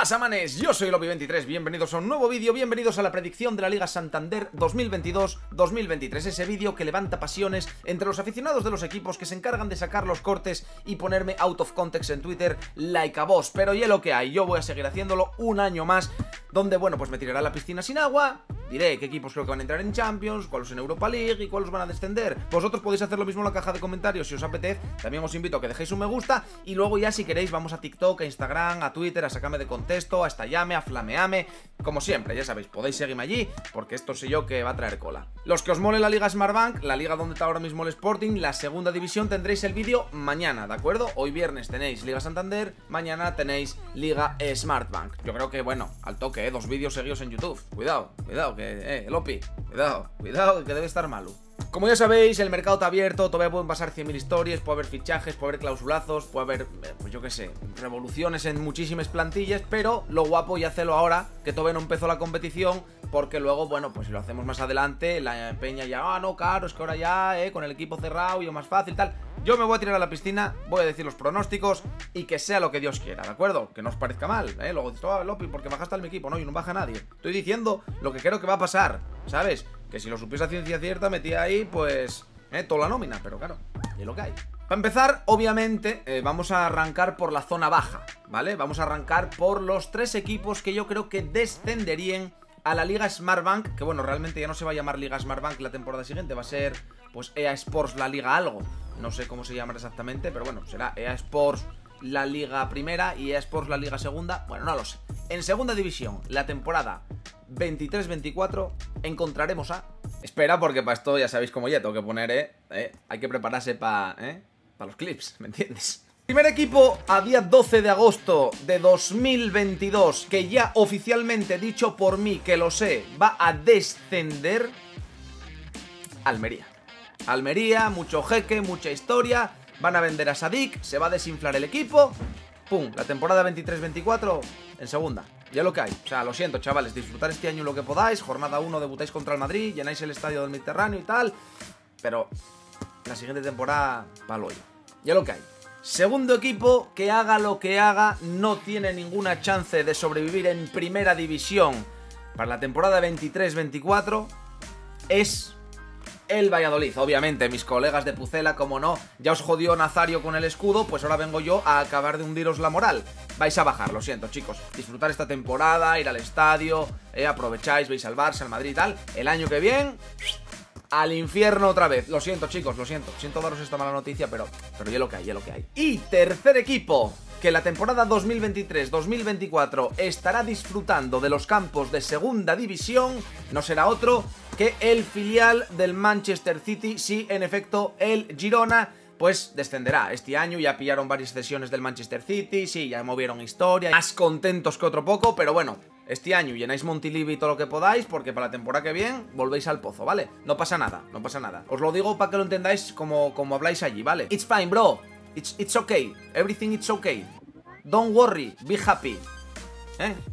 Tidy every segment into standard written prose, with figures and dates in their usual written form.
pasa, manes? Yo soy Elopi23, bienvenidos a un nuevo vídeo, bienvenidos a la predicción de la Liga Santander 2022-2023, ese vídeo que levanta pasiones entre los aficionados de los equipos que se encargan de sacar los cortes y ponerme out of context en Twitter, like a boss, pero ya lo que hay, yo voy a seguir haciéndolo un año más, donde, bueno, pues me tiraré a la piscina sin agua, diré qué equipos creo que van a entrar en Champions, cuáles en Europa League y cuáles van a descender. Vosotros podéis hacer lo mismo en la caja de comentarios si os apetece, también os invito a que dejéis un me gusta y luego ya si queréis vamos a TikTok, a Instagram, a Twitter, a sacar de contexto, a estallarme, a flamearme, como siempre, ya sabéis, podéis seguirme allí porque esto sé yo que va a traer cola. Los que os mole la Liga Smart Bank, la liga donde está ahora mismo el Sporting, la segunda división, tendréis el vídeo mañana, ¿de acuerdo? Hoy viernes tenéis Liga Santander, mañana tenéis Liga Smart Bank. Yo creo que, bueno, al toque, dos vídeos seguidos en YouTube. Cuidado, cuidado, que, Lopi, cuidado, cuidado, que debe estar malo. Como ya sabéis, el mercado está abierto, todavía pueden pasar 100.000 historias, puede haber fichajes, puede haber clausulazos, puede haber, pues yo qué sé, revoluciones en muchísimas plantillas, pero lo guapo y hacerlo ahora, que todavía no empezó la competición, porque luego, bueno, pues si lo hacemos más adelante, la peña ya, no, claro, es que ahora ya, con el equipo cerrado y es más fácil, tal. Yo me voy a tirar a la piscina, voy a decir los pronósticos y que sea lo que Dios quiera, ¿de acuerdo? Que no os parezca mal, ¿eh? Luego dices, oh, Lopi, porque bajaste al mi equipo, no, y no baja nadie. Estoy diciendo lo que creo que va a pasar, ¿sabes? Que si lo supiese a ciencia cierta, metía ahí, pues, toda la nómina, pero claro, es lo que hay. Para empezar, obviamente, vamos a arrancar por la zona baja, ¿vale? Vamos a arrancar por los tres equipos que yo creo que descenderían a la Liga Smart Bank, que bueno, realmente ya no se va a llamar Liga Smart Bank la temporada siguiente, va a ser, pues, EA Sports la Liga algo. No sé cómo se llamará exactamente, pero bueno, será EA Sports la Liga Primera y EA Sports la Liga Segunda, bueno, no lo sé. En segunda división, la temporada 23-24 encontraremos a... Espera, porque para esto ya sabéis cómo ya tengo que poner, hay que prepararse para pa los clips, ¿me entiendes? Primer equipo a día 12 de agosto de 2022, que ya oficialmente dicho por mí, que lo sé, va a descender... Almería. Almería, mucho jeque, mucha historia, van a vender a Sadik, se va a desinflar el equipo... Pum, la temporada 23-24 en segunda, ya lo que hay. O sea, lo siento, chavales, disfrutar este año lo que podáis. Jornada 1, debutáis contra el Madrid, llenáis el estadio del Mediterráneo y tal. Pero la siguiente temporada, pa'l hoyo, ya lo que hay. Segundo equipo, que haga lo que haga, no tiene ninguna chance de sobrevivir en primera división para la temporada 23-24, es... el Valladolid. Obviamente, mis colegas de Pucela, como no, ya os jodió Nazario con el escudo, pues ahora vengo yo a acabar de hundiros la moral. Vais a bajar, lo siento, chicos. Disfrutar esta temporada, ir al estadio, aprovecháis, veis al Barça, al Madrid y tal. El año que viene, al infierno otra vez. Lo siento, chicos, lo siento. Siento daros esta mala noticia, pero ya lo que hay, ya lo que hay. Y tercer equipo, que la temporada 2023-2024 estará disfrutando de los campos de segunda división, no será otro... que el filial del Manchester City, sí, en efecto, el Girona, pues descenderá. Este año ya pillaron varias cesiones del Manchester City, sí, ya movieron historia, más contentos que otro poco, pero bueno, este año llenáis Montilivi y todo lo que podáis, porque para la temporada que viene volvéis al pozo, ¿vale? No pasa nada, no pasa nada. Os lo digo para que lo entendáis como habláis allí, ¿vale? It's fine, bro. It's okay. Everything is okay. Don't worry. Be happy.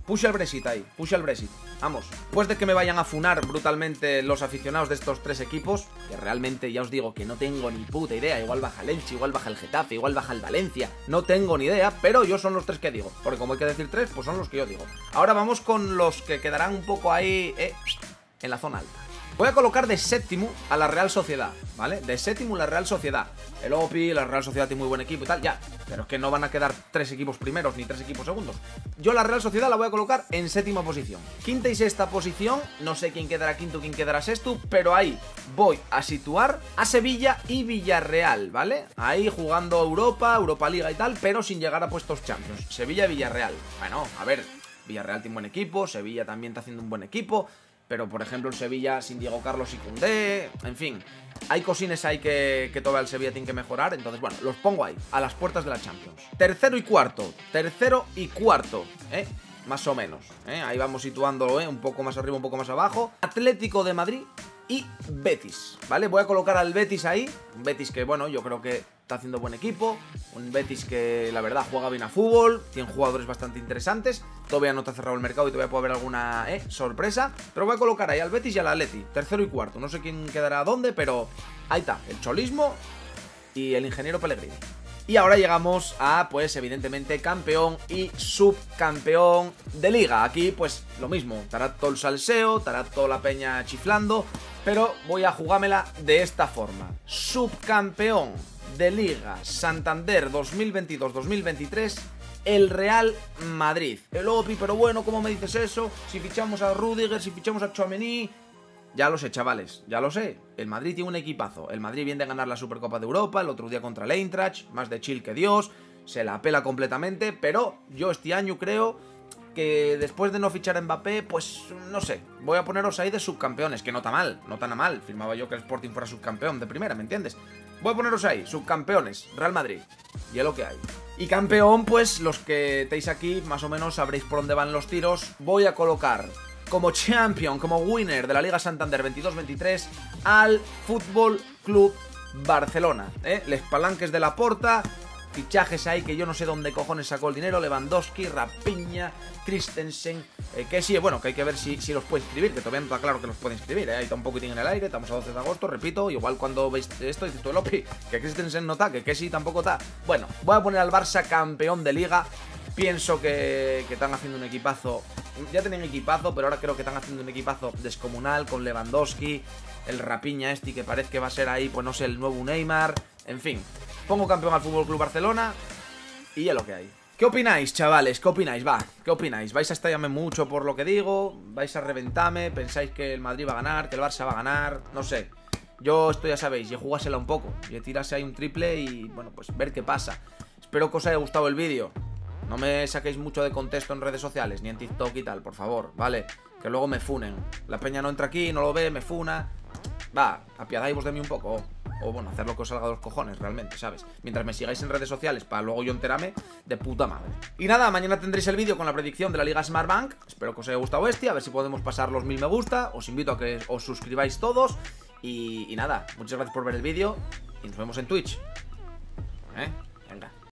Puxa el Brexit ahí, puxa el Brexit. Vamos, después de que me vayan a funar brutalmente los aficionados de estos tres equipos, que realmente ya os digo que no tengo ni puta idea, igual baja el Elche, igual baja el Getafe, igual baja el Valencia, no tengo ni idea, pero yo son los tres que digo, porque como hay que decir tres, pues son los que yo digo. Ahora vamos con los que quedarán un poco ahí, en la zona alta. Voy a colocar de séptimo a la Real Sociedad, ¿vale? De séptimo la Real Sociedad. El OPI, la Real Sociedad tiene muy buen equipo y tal, ya. Pero es que no van a quedar tres equipos primeros ni tres equipos segundos. Yo la Real Sociedad la voy a colocar en séptima posición. Quinta y sexta posición, no sé quién quedará quinto, quién quedará sexto, pero ahí voy a situar a Sevilla y Villarreal, ¿vale? Ahí jugando Europa League y tal, pero sin llegar a puestos Champions. Sevilla y Villarreal. Bueno, a ver, Villarreal tiene un buen equipo, Sevilla también está haciendo un buen equipo... Pero, por ejemplo, el Sevilla sin Diego Carlos y Koundé... En fin, hay cosines ahí que todavía el Sevilla tiene que mejorar. Entonces, bueno, los pongo ahí, a las puertas de la Champions. Tercero y cuarto, más o menos. Ahí vamos situándolo, un poco más arriba, un poco más abajo. Atlético de Madrid y Betis, ¿vale? Voy a colocar al Betis ahí. Un Betis que, bueno, yo creo que está haciendo buen equipo. Un Betis que, la verdad, juega bien a fútbol. Tiene jugadores bastante interesantes. Todavía no está cerrado el mercado y todavía puede haber alguna sorpresa. Pero voy a colocar ahí al Betis y al Atleti. Tercero y cuarto. No sé quién quedará dónde, pero ahí está. El cholismo y el ingeniero Pellegrini. Y ahora llegamos a, pues evidentemente, campeón y subcampeón de liga. Aquí pues lo mismo, estará todo el salseo, estará toda la peña chiflando, pero voy a jugármela de esta forma. Subcampeón de Liga Santander 2022-2023, el Real Madrid. Elopi, pero bueno, ¿cómo me dices eso? Si fichamos a Rüdiger, si fichamos a Tchouaméni... Ya lo sé, chavales, ya lo sé. El Madrid tiene un equipazo. El Madrid viene de ganar la Supercopa de Europa, el otro día contra el Eintracht, más de chill que Dios, se la pela completamente, pero yo este año creo que después de no fichar a Mbappé, pues no sé, voy a poneros ahí de subcampeones, que no está mal, no tan mal. Firmaba yo que el Sporting fuera subcampeón de primera, ¿me entiendes? Voy a poneros ahí, subcampeones, Real Madrid, y es lo que hay. Y campeón, pues los que estáis aquí más o menos sabréis por dónde van los tiros. Voy a colocar como champion, como winner de la Liga Santander 22-23 al Fútbol Club Barcelona. Les palanques de la Porta, fichajes ahí que yo no sé dónde cojones sacó el dinero. Lewandowski, Rapiña, Christensen, que sí, bueno, que hay que ver si los puede inscribir, que todavía no está claro que los puede inscribir, ahí está un poquitín en el aire, estamos a 12 de agosto, repito, igual cuando veis esto dices tú, Lopi, que Christensen no está, que sí tampoco está. Bueno, voy a poner al Barça campeón de Liga. Pienso que están haciendo un equipazo, ya tenían equipazo, pero ahora creo que están haciendo un equipazo descomunal con Lewandowski, el Rapiña este que parece que va a ser ahí, pues no sé, el nuevo Neymar, en fin. Pongo campeón al FC Barcelona y ya lo que hay. ¿Qué opináis, chavales? ¿Qué opináis? Va, ¿qué opináis? ¿Vais a estallarme mucho por lo que digo? ¿Vais a reventarme? ¿Pensáis que el Madrid va a ganar? ¿Que el Barça va a ganar? No sé. Yo esto ya sabéis, yo jugásela un poco, yo tirase ahí un triple y bueno, pues ver qué pasa. Espero que os haya gustado el vídeo. No me saquéis mucho de contexto en redes sociales, ni en TikTok y tal, por favor, ¿vale? Que luego me funen. La peña no entra aquí, no lo ve, me funa. Va, apiadáis de mí un poco. O bueno, hacer lo que os salga de los cojones, realmente, ¿sabes? Mientras me sigáis en redes sociales, para luego yo enterarme, de puta madre. Y nada, mañana tendréis el vídeo con la predicción de la Liga Smart Bank. Espero que os haya gustado este, a ver si podemos pasar los 1000 me gusta. Os invito a que os suscribáis todos. Y nada, muchas gracias por ver el vídeo y nos vemos en Twitch.